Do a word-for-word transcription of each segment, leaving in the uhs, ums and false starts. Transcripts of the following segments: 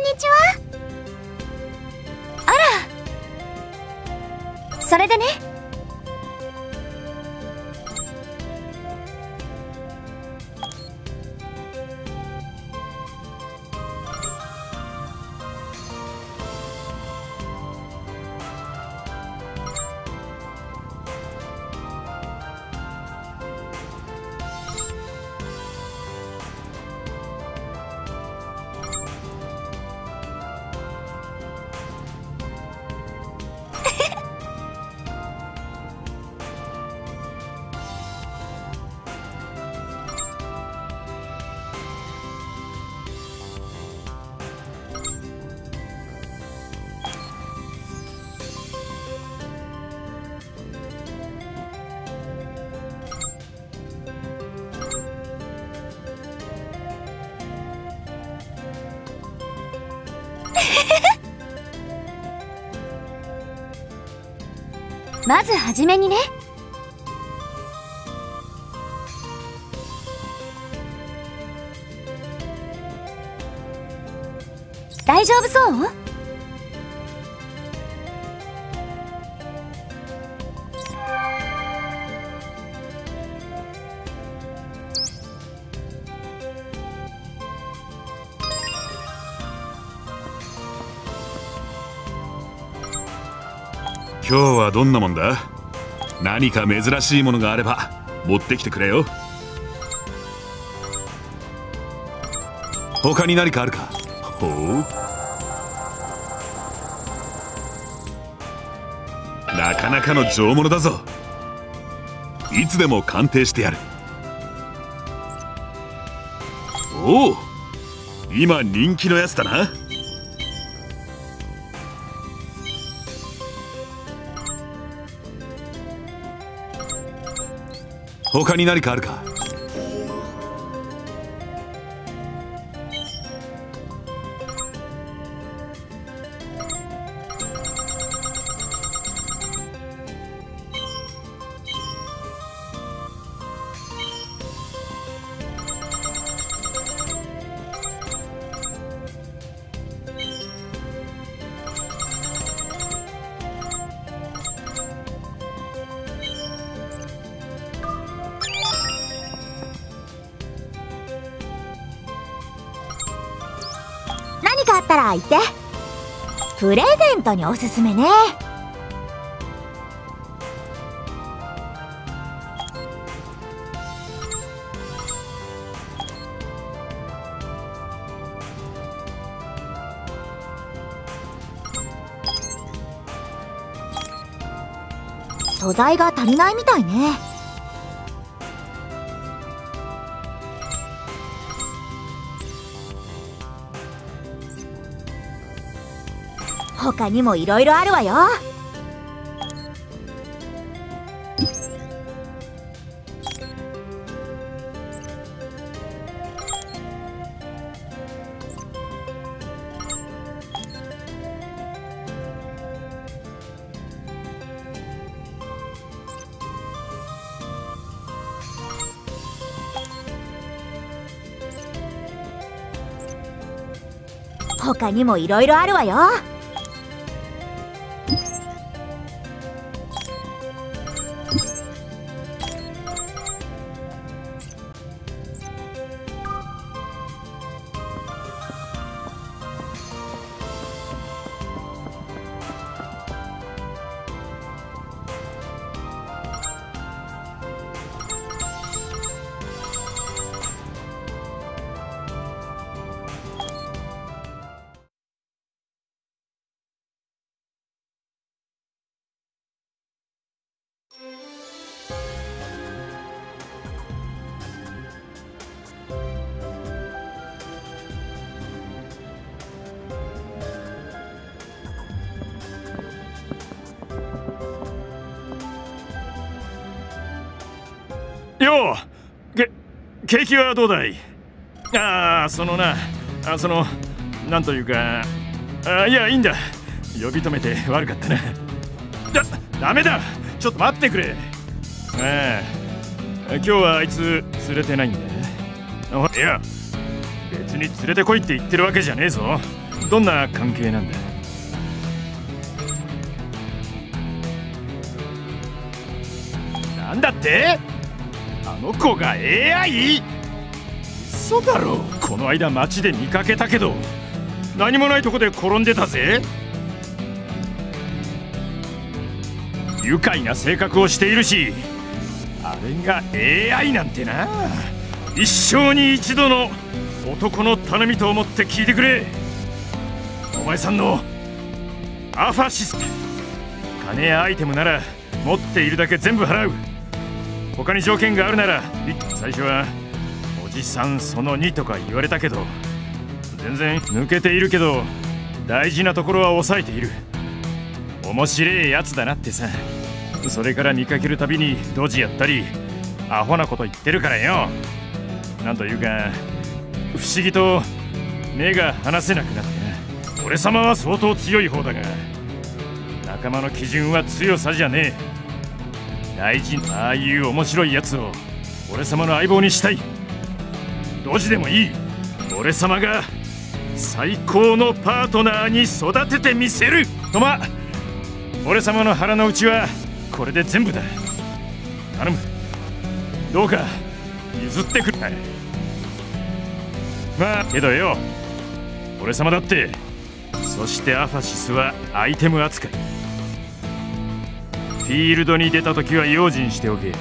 んにちは。あら、それでね。まずはじめにね、大丈夫そう？今日はどんなもんだ？何か珍しいものがあれば持ってきてくれよ。他に何かあるか？ほう、なかなかの上物だぞ。いつでも鑑定してやる。おお、今人気のやつだな。他に何かあるか？いて、プレゼントにおすすめね。素材が足りないみたいね。他にもいろいろあるわよ。他にもいろいろあるわよ。よう、け、景気はどうだい？ああ、そのな、あ、その、なんというか、あ、いや、いいんだ。呼び止めて悪かったな。だ、ダメだ！ちょっと待ってくれ。ああ、今日はあいつ連れてないんだ。いや、別に連れてこいって言ってるわけじゃねえぞ。どんな関係なんだ？なんだって？あの子が エーアイ？ 嘘だろ。この間街で見かけたけど、何もないとこで転んでたぜ。愉快な性格をしているし、あれが エーアイ なんてな。一生に一度の男の頼みと思って聞いてくれ。お前さんのアファシステム、金やアイテムなら持っているだけ全部払う。他に条件があるなら、最初はおじさんそのにとか言われたけど、全然抜けているけど大事なところは抑えている。面白いやつだなってさ。それから見かけるたびにドジやったりアホなこと言ってるからよ。なんというか不思議と目が離せなくなってな。俺様は相当強い方だが、仲間の基準は強さじゃねえ。大事なああいう面白いやつを俺様の相棒にしたい。ドジでもいい。俺様が最高のパートナーに育ててみせる。とま、俺様の腹の内はこれで全部だ。頼む、どうか譲ってくれ。まあけどよ、俺様だって、そしてアファシスはアイテム扱い。フィールドに出た時は用心しておけ。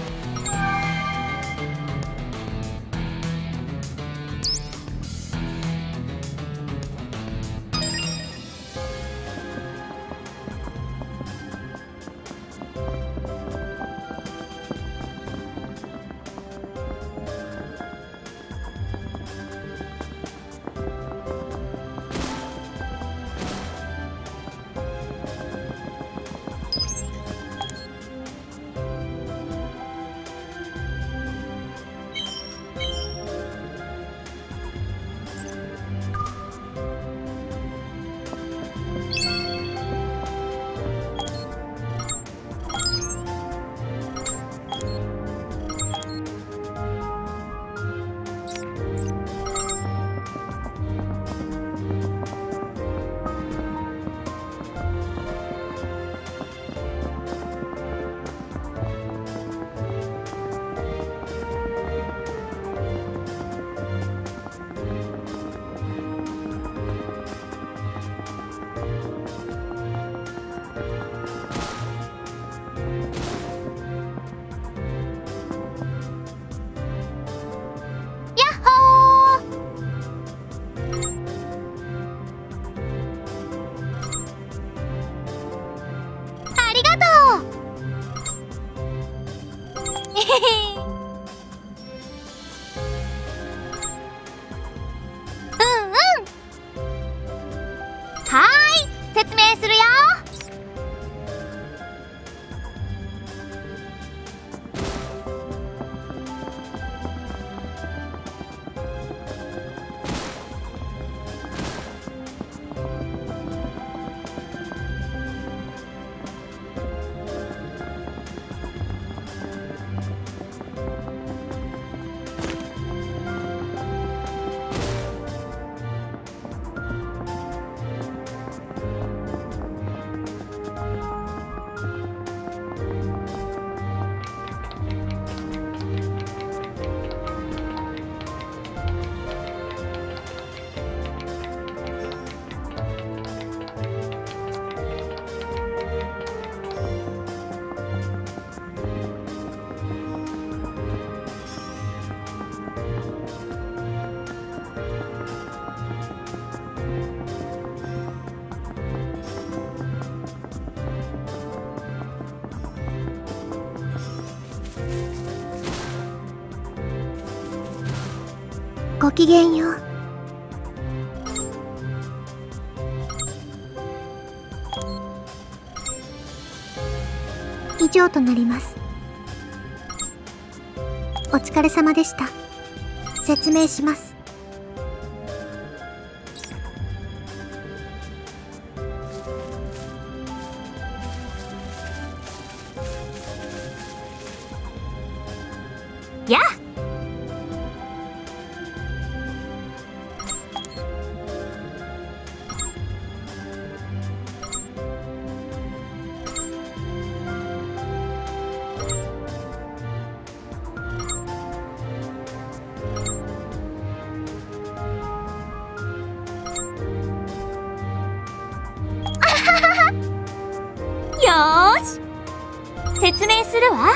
ごきげんよう。以上となります。お疲れ様でした。説明します。ーし、説明するわ。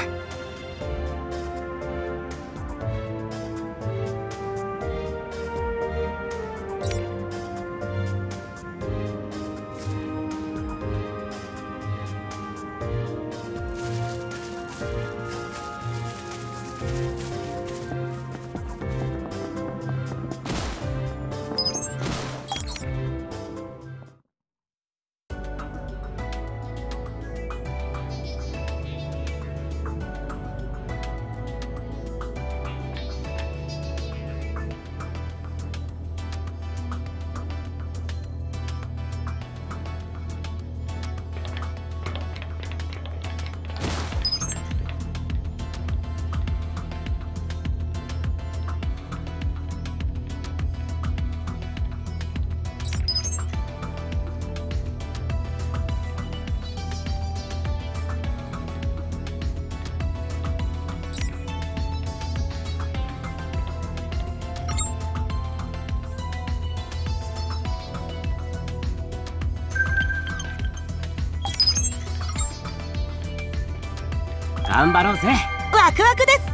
頑張ろうぜ。ワクワクです。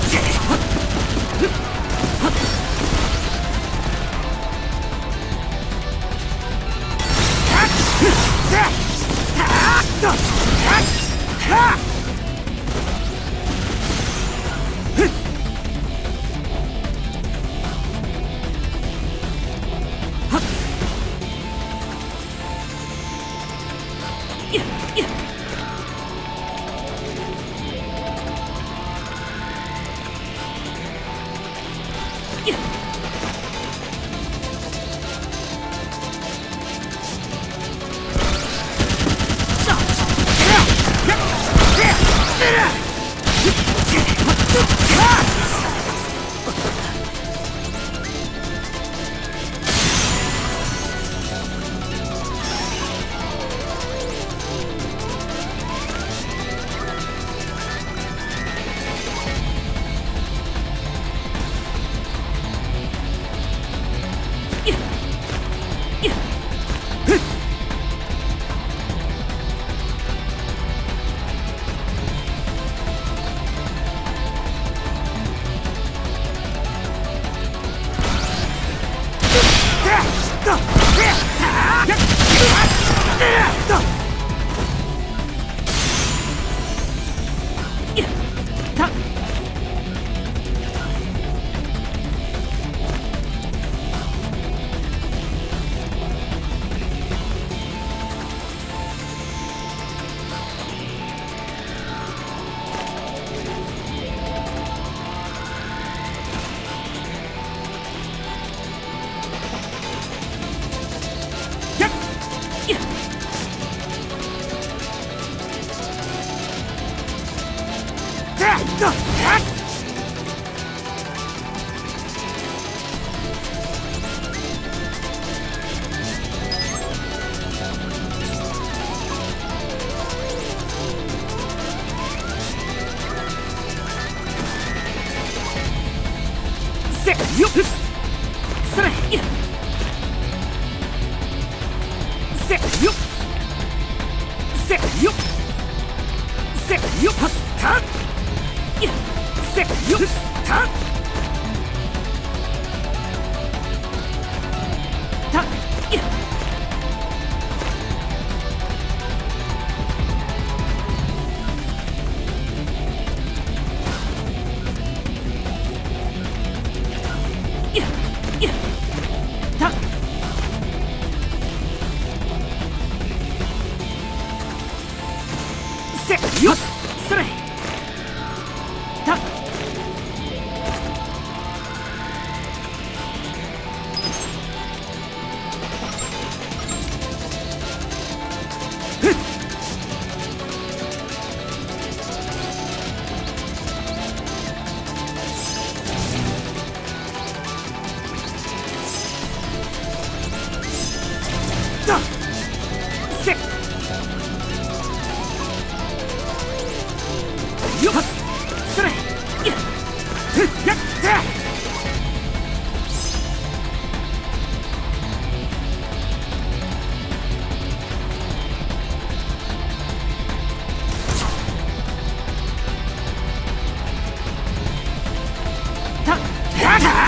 やった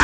ー！